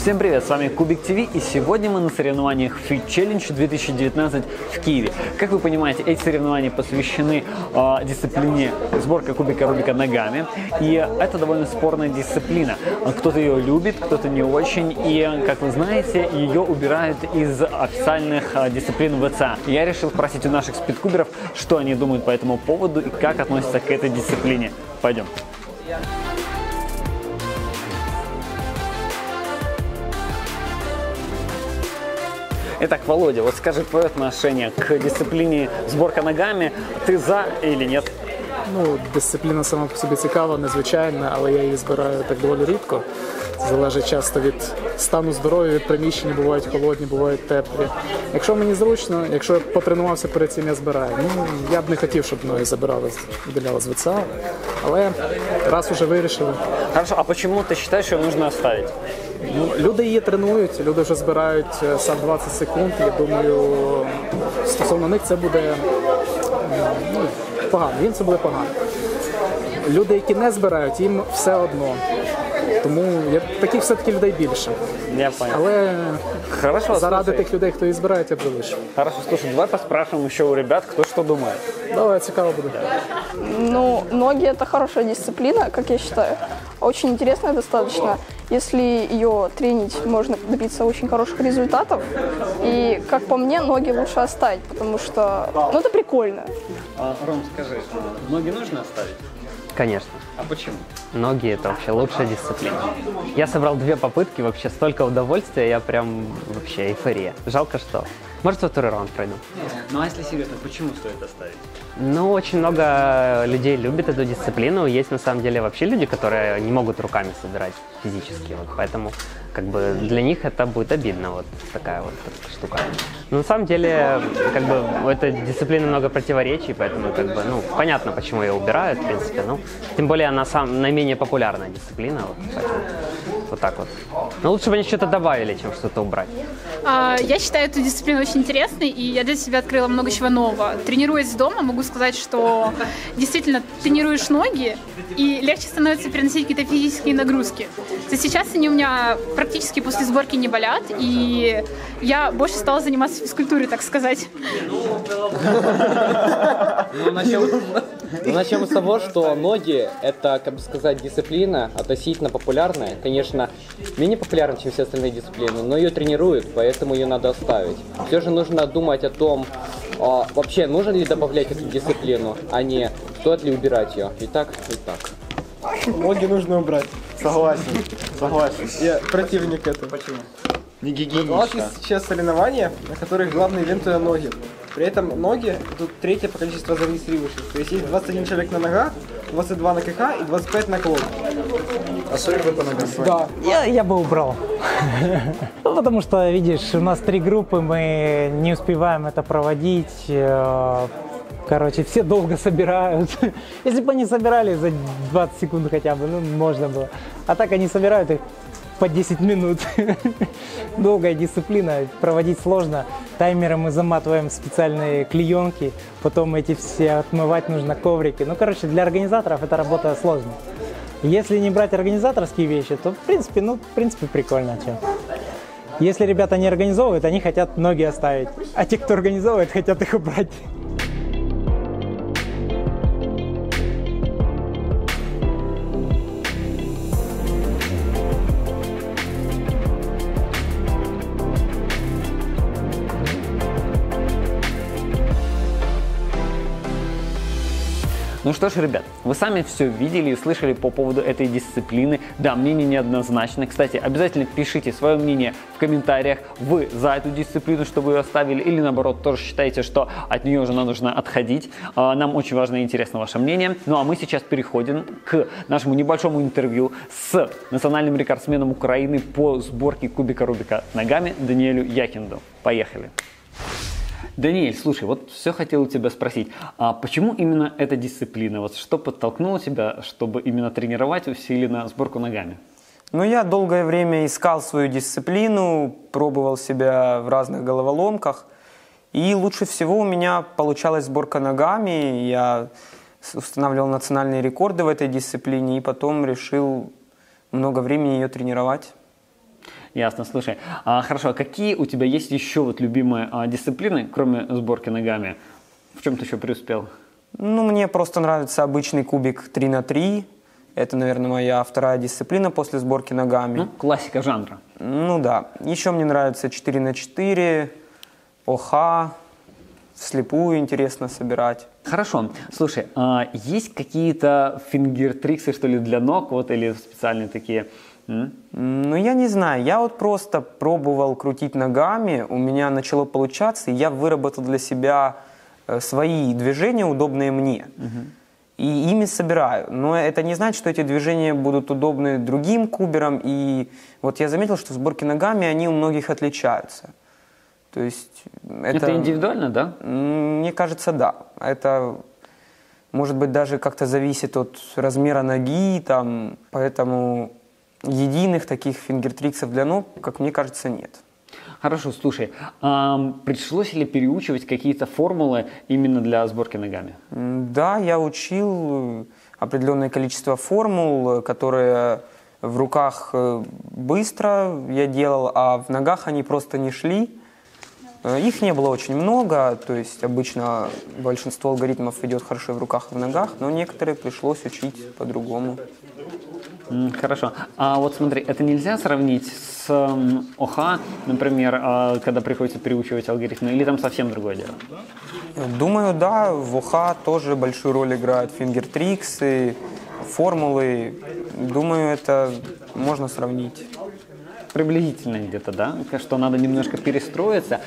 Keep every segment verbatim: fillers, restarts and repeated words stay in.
Всем привет, с вами Кубик ТВ, и сегодня мы на соревнованиях Feet Challenge две тысячи девятнадцать в Киеве. Как вы понимаете, эти соревнования посвящены э, дисциплине сборка кубика Рубика ногами, и это довольно спорная дисциплина. Кто-то ее любит, кто-то не очень, и, как вы знаете, ее убирают из официальных э, дисциплин ВЦА. Я решил спросить у наших спидкуберов, что они думают по этому поводу и как относятся к этой дисциплине. Пойдем. Итак, Володя, вот скажи твое отношение к дисциплине сборка ногами. Ты за или нет? Ну, дисципліна сама по собі цікава, незвичайна, але я її збираю так доволі рідко. Залежить часто від стану здоров'я, від приміщення, бувають холодні, бувають теплі. Якщо мені зручно, якщо я потренувався перед цим, я збираю. Ну, я б не хотів, щоб мною забирали, удаляли з ВЦА, але раз уже вирішили. Хорошо, а чому ти вважаєш, що потрібно залишити? Ну, люди її тренують, люди вже збирають сам двадцять секунд. Я думаю, стосовно них це буде... Ну, погано, їм це буде погано. Люди, які не збирають, їм все одно. Тому я, таких все-таки людей більше. Я понял. Але хорошо, заради слушай. Тих людей, хто її збирає, я б залишу. Хорошо, слушай, давай поспрашиваем еще у ребят, кто что думает. Давай, цікаво буде. Ну, ноги – это хорошая дисциплина, как я считаю. Очень интересная достаточно. Если ее тренить, можно добиться очень хороших результатов. И, как по мне, ноги лучше оставить, потому что, ну, это прикольно. А, Ром, скажи, ноги нужно оставить? Конечно. А почему? Ноги – это вообще лучшая дисциплина. Я собрал две попытки, вообще столько удовольствия, я прям вообще эйфория. Жалко, что. Может, во второй раунд пройду. Ну, а если серьезно, почему стоит оставить? Ну, очень много людей любит эту дисциплину. Есть, на самом деле, вообще люди, которые не могут руками собирать физически. Вот, поэтому, как бы, для них это будет обидно, вот такая вот штука. Но, на самом деле, как бы, у этой дисциплины много противоречий, поэтому, как бы, ну, понятно, почему ее убирают, в принципе. Ну, тем более, она сам, наименее популярная дисциплина, вот, поэтому, вот так вот. Но лучше бы они что-то добавили, чем что-то убрать. А, я считаю эту дисциплину очень интересной, и я для себя открыла много чего нового. Тренируясь дома, могу сказать, что действительно тренируешь ноги, и легче становится переносить какие-то физические нагрузки. То есть сейчас они у меня практически после сборки не болят, и я больше стала заниматься физкультурой, так сказать. Ну, начнем с того, что ноги – это, как бы сказать, дисциплина относительно популярная. Конечно, менее популярна, чем все остальные дисциплины, но ее тренируют, поэтому ее надо оставить. Все же нужно думать о том, вообще нужно ли добавлять эту дисциплину, а не стоит ли убирать ее. И так, и так. Ноги нужно убрать. Согласен, согласен. Я противник этого. Почему? Не гигиенично. У нас есть сейчас соревнования, на которых главный ивент — это ноги. При этом ноги тут третье по количеству зарегистрировавших. То есть есть двадцать один человек на ногах, двадцать два на КХ и двадцать пять на клок. Особенно по ногам. Да. Я, я бы убрал. Ну, потому что, видишь, у нас три группы, мы не успеваем это проводить. Короче, все долго собирают. Если бы они собирали за двадцать секунд хотя бы, ну, можно было. А так они собирают их по десять минут. Долгая дисциплина, проводить сложно. Таймеры мы заматываем специальные клеенки, потом эти все отмывать нужно, коврики. Ну, короче, для организаторов эта работа сложная. Если не брать организаторские вещи, то, в принципе, ну, в принципе, прикольно. Чем. Если ребята не организовывают, они хотят ноги оставить. А те, кто организовывает, хотят их убрать. Ну что ж, ребят, вы сами все видели и слышали по поводу этой дисциплины. Да, мнение неоднозначно. Кстати, обязательно пишите свое мнение в комментариях. Вы за эту дисциплину, чтобы ее оставили, или наоборот, тоже считаете, что от нее уже нужно отходить. Нам очень важно и интересно ваше мнение. Ну а мы сейчас переходим к нашему небольшому интервью с национальным рекордсменом Украины по сборке кубика Рубика ногами Даниэлю Яхкинду. Поехали! Даниэль, слушай, вот все хотел тебя спросить, а почему именно эта дисциплина? Вот что подтолкнуло тебя, чтобы именно тренировать усиленно сборку ногами? Ну, я долгое время искал свою дисциплину, пробовал себя в разных головоломках. И лучше всего у меня получалась сборка ногами. Я устанавливал национальные рекорды в этой дисциплине и потом решил много времени ее тренировать. Ясно, слушай. А, хорошо, а какие у тебя есть еще вот любимые а, дисциплины, кроме сборки ногами? В чем ты еще преуспел? Ну, мне просто нравится обычный кубик три на три. Это, наверное, моя вторая дисциплина после сборки ногами. Ну, классика жанра. Ну да. Еще мне нравится четыре на четыре, ОХ. Вслепую интересно собирать. Хорошо. Слушай, а есть какие-то фингер-триксы, что ли, для ног? Вот, или специальные такие? М? Ну, я не знаю. Я вот просто пробовал крутить ногами. У меня начало получаться. И я выработал для себя свои движения, удобные мне. Угу. И ими собираю. Но это не значит, что эти движения будут удобны другим куберам. И вот я заметил, что сборки ногами, они у многих отличаются. То есть это, это индивидуально, да? Мне кажется, да. Это, может быть, даже как-то зависит от размера ноги. Там, поэтому единых таких фингертриксов для ног, как мне кажется, нет. Хорошо, слушай, а пришлось ли переучивать какие-то формулы именно для сборки ногами? Да, я учил определенное количество формул, которые в руках быстро я делал, а в ногах они просто не шли. Их не было очень много, то есть обычно большинство алгоритмов идет хорошо в руках и в ногах, но некоторые пришлось учить по-другому. Хорошо. А вот смотри, это нельзя сравнить с ОХ, например, когда приходится переучивать алгоритмы, или там совсем другое дело? Думаю, да. В ОХ тоже большую роль играют фингертриксы, формулы. Думаю, это можно сравнить. Приблизительно где-то, да? Что надо немножко перестроиться,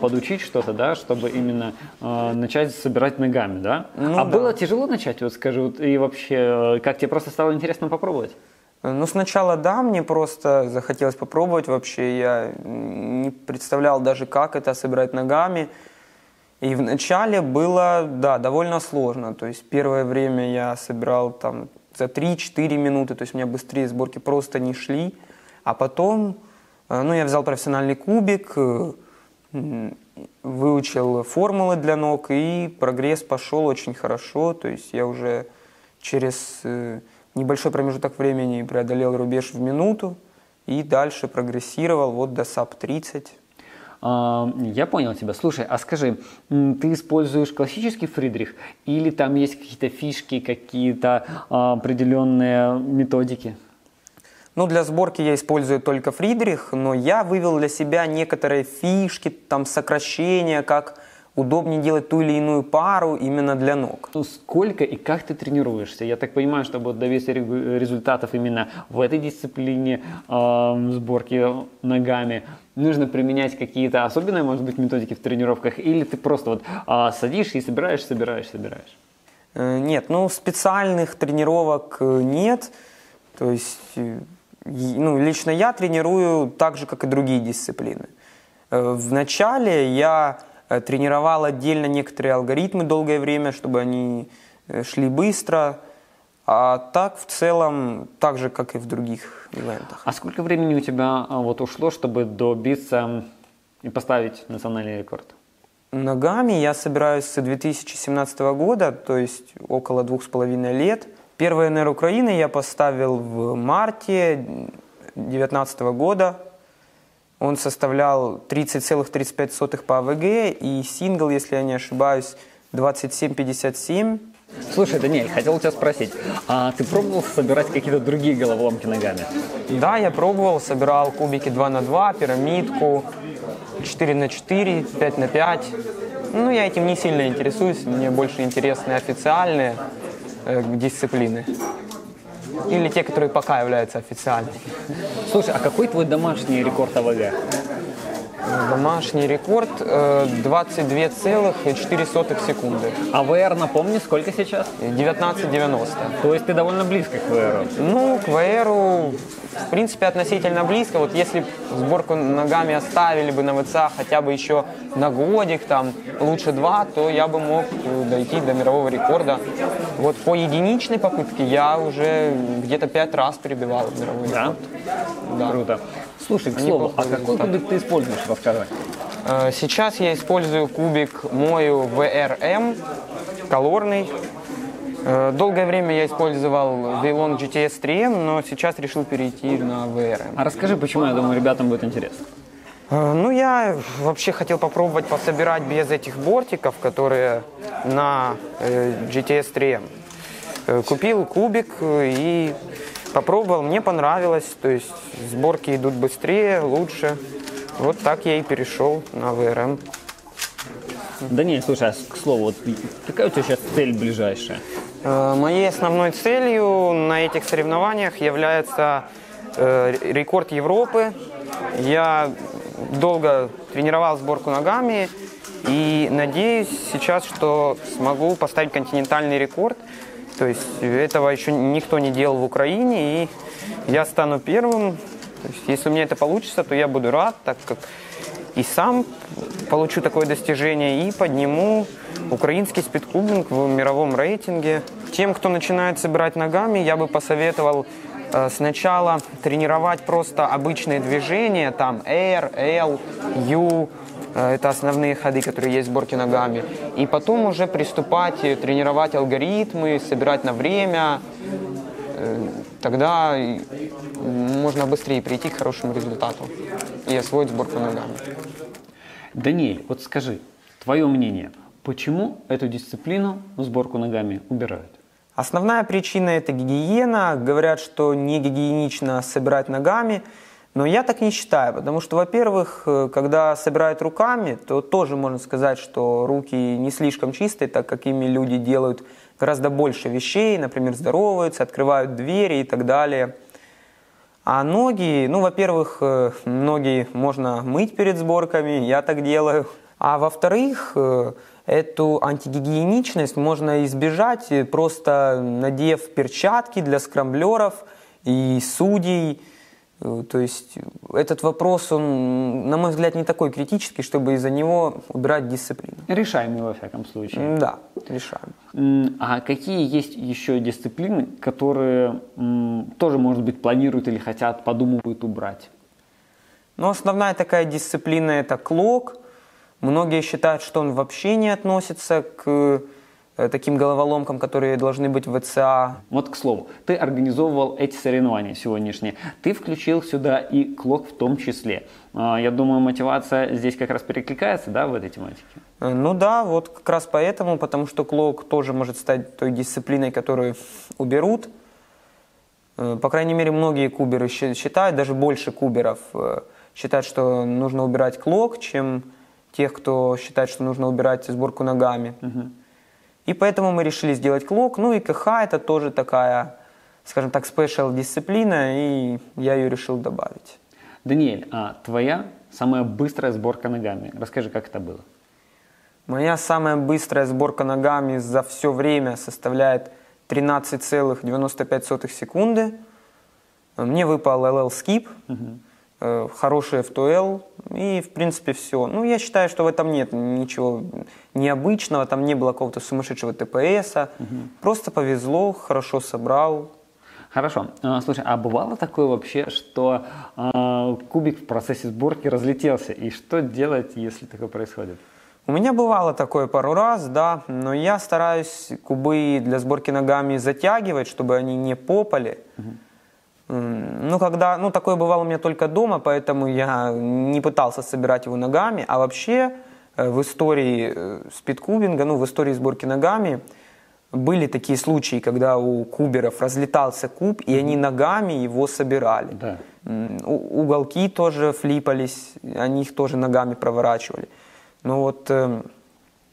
подучить что-то, да, чтобы именно начать собирать ногами, да? Ну, а да. Было тяжело начать, вот скажи, вот, и вообще, как тебе просто стало интересно попробовать? Ну, сначала да, мне просто захотелось попробовать вообще, я не представлял даже, как это собирать ногами. И вначале было, да, довольно сложно, то есть первое время я собирал там за три-четыре минуты, то есть у меня быстрее сборки просто не шли. А потом, ну, я взял профессиональный кубик, выучил формулы для ног, и прогресс пошел очень хорошо. То есть я уже через небольшой промежуток времени преодолел рубеж в минуту и дальше прогрессировал вот до саб тридцать. Я понял тебя. Слушай, а скажи, ты используешь классический Фридрих или там есть какие-то фишки, какие-то определенные методики? Ну, для сборки я использую только Фридрих, но я вывел для себя некоторые фишки, там, сокращения, как удобнее делать ту или иную пару именно для ног. Ну, сколько и как ты тренируешься? Я так понимаю, что вот добиться результатов именно в этой дисциплине э, сборки ногами, нужно применять какие-то особенные, может быть, методики в тренировках, или ты просто вот э, садишь и собираешь, собираешь, собираешь? Э, нет, ну, специальных тренировок нет, то есть... Ну, лично я тренирую так же, как и другие дисциплины. Вначале я тренировал отдельно некоторые алгоритмы долгое время, чтобы они шли быстро. А так, в целом, так же, как и в других ивентах. А сколько времени у тебя вот ушло, чтобы добиться и поставить национальный рекорд? Ногами я собираюсь с две тысячи семнадцатого года, то есть около двух с половиной лет. Первый эн эр Украины я поставил в марте две тысячи девятнадцатого года. Он составлял тридцать целых тридцать пять сотых по АВГ и сингл, если я не ошибаюсь, двадцать семь пятьдесят семь. Слушай, Даниэль, хотел тебя спросить, а ты пробовал собирать какие-то другие головоломки ногами? Да, я пробовал, собирал кубики два на два, пирамидку, четыре на четыре, пять на пять. Ну, я этим не сильно интересуюсь, мне больше интересны официальные дисциплины. Или те, которые пока являются официальными. Слушай, а какой твой домашний рекорд АВГ? Домашний рекорд э, двадцать две целых четыре сотых секунды. А ВР, напомни, сколько сейчас? девятнадцать девяносто. То есть ты довольно близко к ВРу? Ну, к ВРу, в принципе, относительно близко. Вот если сборку ногами оставили бы на ВЦА хотя бы еще на годик, там, лучше два, то я бы мог дойти до мирового рекорда. Вот по единичной попытке я уже где-то пять раз перебивал мировой рекорд. Да? Да. Круто. Слушай, к слову, а какой кубик ты используешь, расскажи? Сейчас я использую кубик мою ви ар эм, колорный. Долгое время я использовал Vylon джи ти эс три эм, но сейчас решил перейти на ви ар эм. А расскажи, почему, я думаю, ребятам будет интересно. Ну, я вообще хотел попробовать пособирать без этих бортиков, которые на джи ти эс три эм. Купил кубик и попробовал, мне понравилось, то есть сборки идут быстрее, лучше. Вот так я и перешел на ви ар эм. Даниэль, слушай, а к слову, вот какая у тебя сейчас цель ближайшая? Моей основной целью на этих соревнованиях является рекорд Европы. Я долго тренировал сборку ногами и надеюсь сейчас, что смогу поставить континентальный рекорд. То есть этого еще никто не делал в Украине, и я стану первым. То есть, если у меня это получится, то я буду рад, так как и сам получу такое достижение и подниму украинский спидкубинг в мировом рейтинге. Тем, кто начинает собирать ногами, я бы посоветовал сначала тренировать просто обычные движения, там R, L, U, это основные ходы, которые есть в сборке ногами, и потом уже приступать тренировать алгоритмы, собирать на время, тогда можно быстрее прийти к хорошему результату и освоить сборку ногами. Даниэль, вот скажи, твое мнение, почему эту дисциплину, сборку ногами, убирают? Основная причина – это гигиена. Говорят, что не гигиенично собирать ногами, но я так не считаю, потому что, во-первых, когда собирают руками, то тоже можно сказать, что руки не слишком чистые, так как ими люди делают гораздо больше вещей, например, здороваются, открывают двери и так далее. А ноги, ну, во-первых, ноги можно мыть перед сборками, я так делаю. А во-вторых, эту антигигиеничность можно избежать, просто надев перчатки для скрамблеров и судей. То есть этот вопрос, он, на мой взгляд, не такой критический, чтобы из-за него убирать дисциплину. Решаемый, во всяком случае. Да, решаемый. А какие есть еще дисциплины, которые тоже, может быть, планируют или хотят, подумывают убрать? Ну, основная такая дисциплина – это Clock. Многие считают, что он вообще не относится к таким головоломкам, которые должны быть в ВЦА. Вот к слову, ты организовывал эти соревнования сегодняшние. Ты включил сюда и Clock в том числе. Я думаю, мотивация здесь как раз перекликается, да, в этой тематике? Ну да, вот как раз поэтому, потому что Clock тоже может стать той дисциплиной, которую уберут. По крайней мере, многие куберы считают, даже больше куберов считают, что нужно убирать Clock, чем тех, кто считает, что нужно убирать сборку ногами. Угу. И поэтому мы решили сделать Clock. Ну и КХ это тоже такая, скажем так, спешл дисциплина, и я ее решил добавить. Даниэль, а твоя самая быстрая сборка ногами? Расскажи, как это было? Моя самая быстрая сборка ногами за все время составляет тринадцать целых девяносто пять сотых секунды. Мне выпал эл эл скип. Угу. Хорошие эф ту эл, и в принципе все. Ну, я считаю, что в этом нет ничего необычного, там не было какого-то сумасшедшего тэ пэ эса, угу. Просто повезло, хорошо собрал. Хорошо. Слушай, а бывало такое вообще, что э, кубик в процессе сборки разлетелся, и что делать, если такое происходит? У меня бывало такое пару раз, да, но я стараюсь кубы для сборки ногами затягивать, чтобы они не попали. Угу. Ну, когда, ну, такое бывало у меня только дома, поэтому я не пытался собирать его ногами. А вообще в истории спидкубинга, ну, в истории сборки ногами были такие случаи, когда у куберов разлетался куб, и они ногами его собирали. Да. Уголки тоже флипались, они их тоже ногами проворачивали. Ну вот,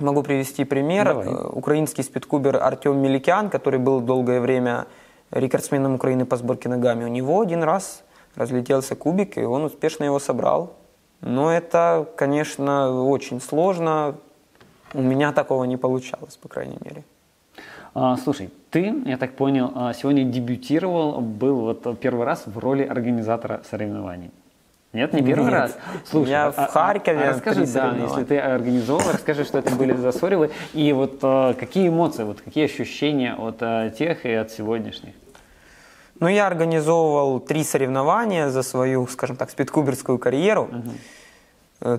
могу привести пример. Давай. Украинский спидкубер Артем Меликян, который был долгое время рекордсменом Украины по сборке ногами, у него один раз разлетелся кубик, и он успешно его собрал. Но это, конечно, очень сложно. У меня такого не получалось, по крайней мере. А, слушай, ты, я так понял, сегодня дебютировал, был вот первый раз в роли организатора соревнований. Нет, не первый Нет. раз. Слушай, я а, в Харькове. А расскажи, да, если ты организовал, расскажи, что это были за соревы, и вот а, какие эмоции, вот какие ощущения от а, тех и от сегодняшних. Ну, я организовывал три соревнования за свою, скажем так, спидкуберскую карьеру. Угу.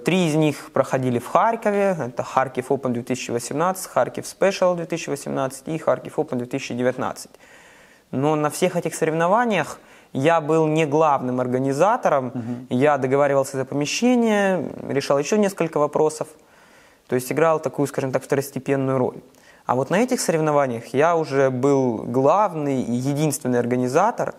Три из них проходили в Харькове, это Харьков Open две тысячи восемнадцать, Харьков Special две тысячи восемнадцать и Харьков Open две тысячи девятнадцать. Но на всех этих соревнованиях я был не главным организатором, Mm-hmm. я договаривался за помещение, решал еще несколько вопросов, то есть играл такую, скажем так, второстепенную роль. А вот на этих соревнованиях я уже был главный и единственный организатор,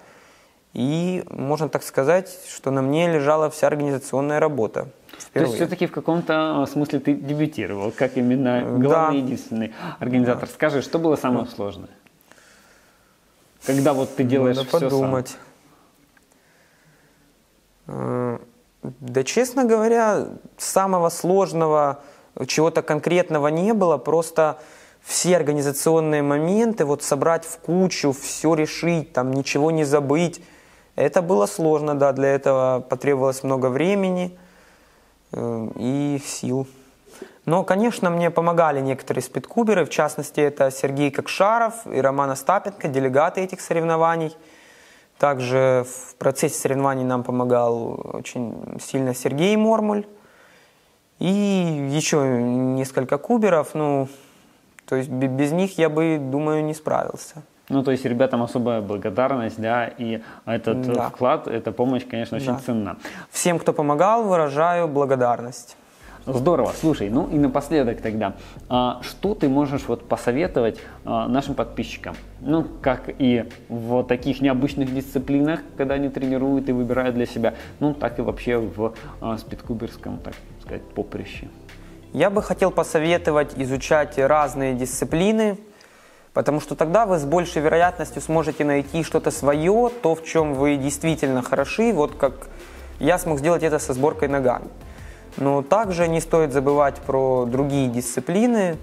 и можно так сказать, что на мне лежала вся организационная работа. Впервые. То есть все-таки в каком-то смысле ты дебютировал, как именно главный, да, единственный организатор. Да. Скажи, что было самое, да, сложное? Когда вот ты делаешь Надо все подумать. Сам. Да, честно говоря, самого сложного, чего-то конкретного не было, просто все организационные моменты, вот собрать в кучу, все решить, там ничего не забыть, это было сложно, да, для этого потребовалось много времени и сил. Но, конечно, мне помогали некоторые спидкуберы, в частности, это Сергей Кокшаров и Роман Остапенко, делегаты этих соревнований. Также в процессе соревнований нам помогал очень сильно Сергей Мормуль и еще несколько куберов. Ну, то есть без них я бы, думаю, не справился. Ну, то есть ребятам особая благодарность, да, и этот, да, вклад, эта помощь, конечно, очень, да, ценна. Всем, кто помогал, выражаю благодарность. Здорово. Слушай, ну и напоследок тогда, а, что ты можешь вот посоветовать а, нашим подписчикам? Ну, как и в таких необычных дисциплинах, когда они тренируют и выбирают для себя, ну, так и вообще в а, спидкуберском, так сказать, поприще. Я бы хотел посоветовать изучать разные дисциплины, потому что тогда вы с большей вероятностью сможете найти что-то свое, то, в чем вы действительно хороши, вот как я смог сделать это со сборкой ногами. Но также не стоит забывать про другие дисциплины,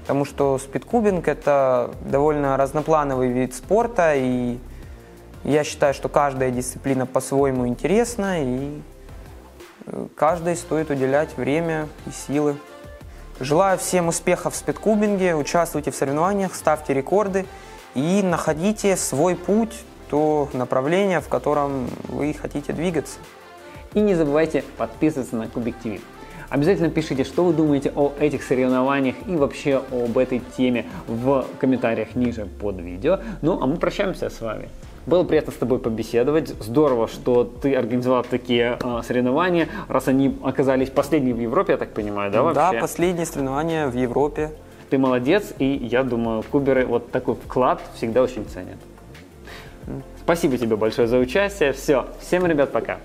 потому что спидкубинг – это довольно разноплановый вид спорта, и я считаю, что каждая дисциплина по-своему интересна, и каждой стоит уделять время и силы. Желаю всем успехов в спидкубинге, участвуйте в соревнованиях, ставьте рекорды и находите свой путь, то направление, в котором вы хотите двигаться. И не забывайте подписываться на Кубик ТВ. Обязательно пишите, что вы думаете о этих соревнованиях и вообще об этой теме в комментариях ниже под видео. Ну а мы прощаемся с вами. Было приятно с тобой побеседовать. Здорово, что ты организовал такие э, соревнования, раз они оказались последними в Европе, я так понимаю, да, вообще? Да, последние соревнования в Европе. Ты молодец, и я думаю, куберы вот такой вклад всегда очень ценят. Спасибо тебе большое за участие. Все, всем, ребят, пока.